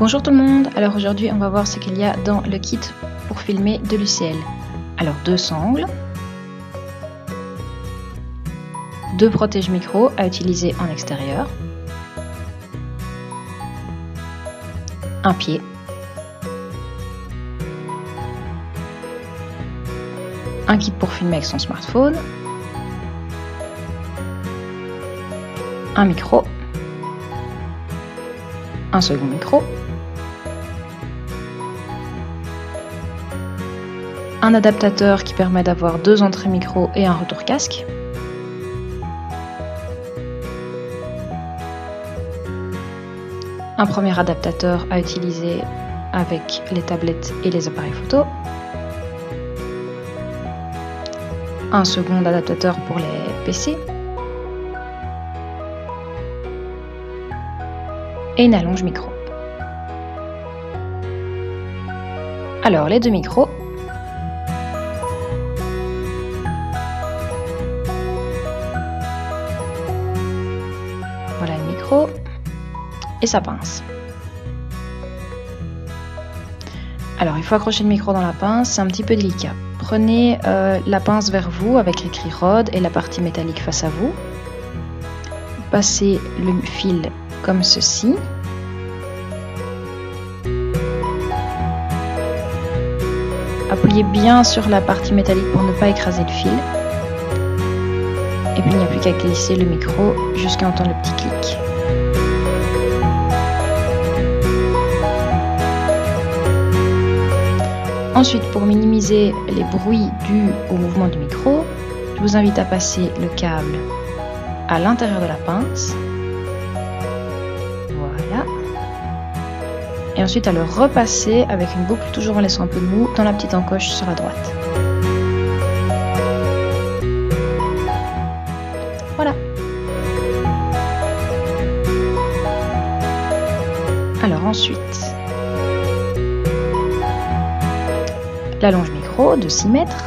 Bonjour tout le monde, alors aujourd'hui on va voir ce qu'il y a dans le kit pour filmer de l'UCL. Alors deux sangles, deux protèges micro à utiliser en extérieur, un pied, un kit pour filmer avec son smartphone, un micro, un second micro, un adaptateur qui permet d'avoir deux entrées micro et un retour casque, un premier adaptateur à utiliser avec les tablettes et les appareils photo, un second adaptateur pour les PC, et une allonge micro. Alors les deux micros. Voilà le micro et sa pince. Alors il faut accrocher le micro dans la pince, c'est un petit peu délicat. Prenez la pince vers vous avec écrit Rode et la partie métallique face à vous. Passez le fil comme ceci. Appuyez bien sur la partie métallique pour ne pas écraser le fil. Et puis il n'y a plus qu'à glisser le micro jusqu'à entendre le petit clic. Ensuite, pour minimiser les bruits dus au mouvement du micro, je vous invite à passer le câble à l'intérieur de la pince. Voilà. Et ensuite à le repasser avec une boucle, toujours en laissant un peu de mou, dans la petite encoche sur la droite. Voilà. Alors ensuite, la longe micro de 6 mètres.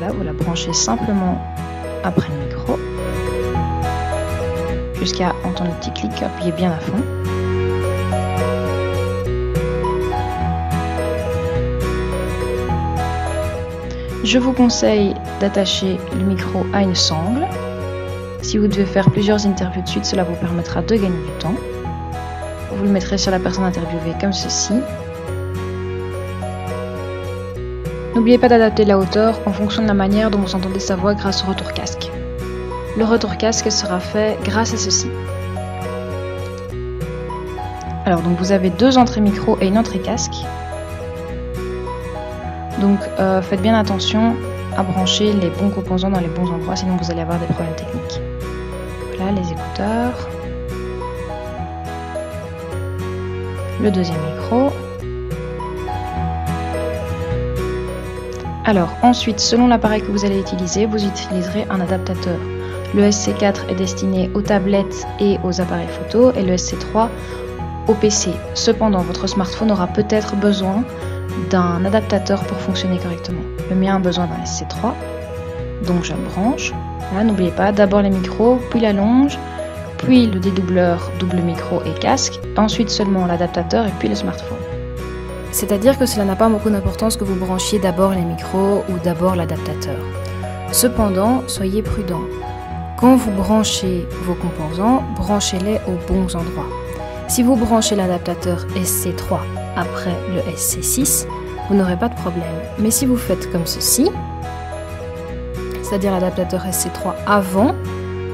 Là, vous la branchez simplement après le micro, jusqu'à entendre le petit clic, appuyez bien à fond. Je vous conseille d'attacher le micro à une sangle. Si vous devez faire plusieurs interviews de suite, cela vous permettra de gagner du temps. Vous le mettrez sur la personne interviewée comme ceci. N'oubliez pas d'adapter la hauteur en fonction de la manière dont vous entendez sa voix grâce au retour casque. Le retour casque sera fait grâce à ceci. Alors donc vous avez deux entrées micro et une entrée casque. Donc faites bien attention à brancher les bons composants dans les bons endroits, sinon vous allez avoir des problèmes techniques. Voilà les écouteurs. Le deuxième micro. Alors ensuite, selon l'appareil que vous allez utiliser, vous utiliserez un adaptateur. Le SC4 est destiné aux tablettes et aux appareils photo et le SC3 au PC. Cependant, votre smartphone aura peut-être besoin d'un adaptateur pour fonctionner correctement. Le mien a besoin d'un SC3, donc je le branche. Là, n'oubliez pas, d'abord les micros, puis la longe, puis le dédoubleur, double micro et casque, ensuite seulement l'adaptateur et puis le smartphone. C'est-à-dire que cela n'a pas beaucoup d'importance que vous branchiez d'abord les micros ou d'abord l'adaptateur. Cependant, soyez prudent. Quand vous branchez vos composants, branchez-les aux bons endroits. Si vous branchez l'adaptateur SC3 après le SC6, vous n'aurez pas de problème. Mais si vous faites comme ceci, c'est-à-dire l'adaptateur SC3 avant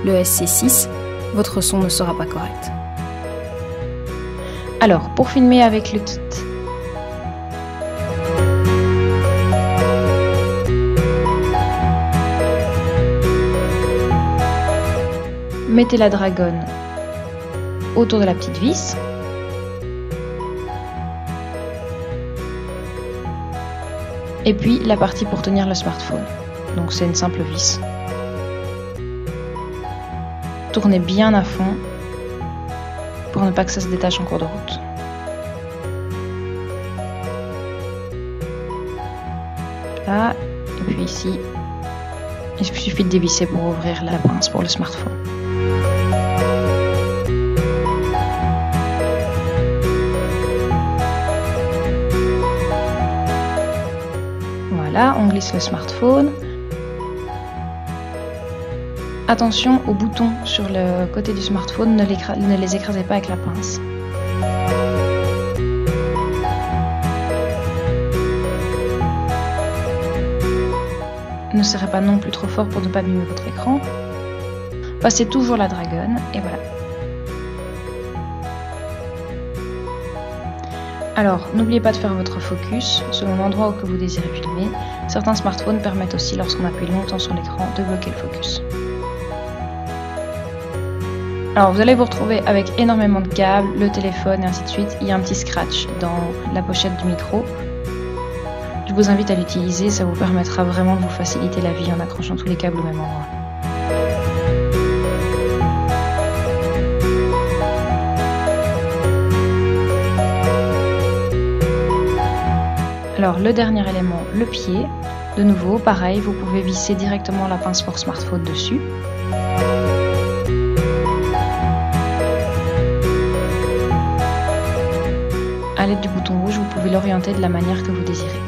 le SC6, votre son ne sera pas correct. Alors, pour filmer avec le kit, mettez la dragonne autour de la petite vis. Et puis la partie pour tenir le smartphone. Donc c'est une simple vis. Tournez bien à fond pour ne pas que ça se détache en cours de route. Là, et puis ici, il suffit de dévisser pour ouvrir la pince pour le smartphone. Voilà, on glisse le smartphone. Attention aux boutons sur le côté du smartphone, ne les écrasez pas avec la pince. Ne serrez pas non plus trop fort pour ne pas abîmer votre écran. Passez toujours la dragonne et voilà. Alors, n'oubliez pas de faire votre focus selon l'endroit où vous désirez filmer. Certains smartphones permettent aussi, lorsqu'on appuie longtemps sur l'écran, de bloquer le focus. Alors, vous allez vous retrouver avec énormément de câbles, le téléphone et ainsi de suite. Il y a un petit scratch dans la pochette du micro. Je vous invite à l'utiliser, ça vous permettra vraiment de vous faciliter la vie en accrochant tous les câbles au même endroit. Alors le dernier élément, le pied, de nouveau pareil, vous pouvez visser directement la pince pour smartphone dessus. À l'aide du bouton rouge, vous pouvez l'orienter de la manière que vous désirez.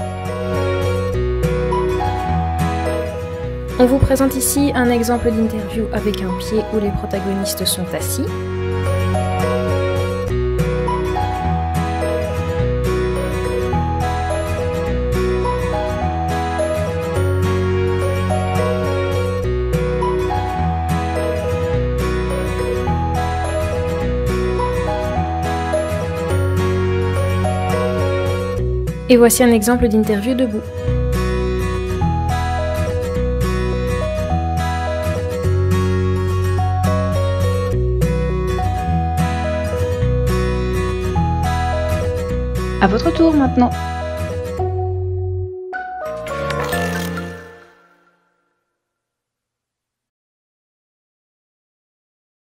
On vous présente ici un exemple d'interview avec un pied où les protagonistes sont assis. Et voici un exemple d'interview debout. À votre tour maintenant.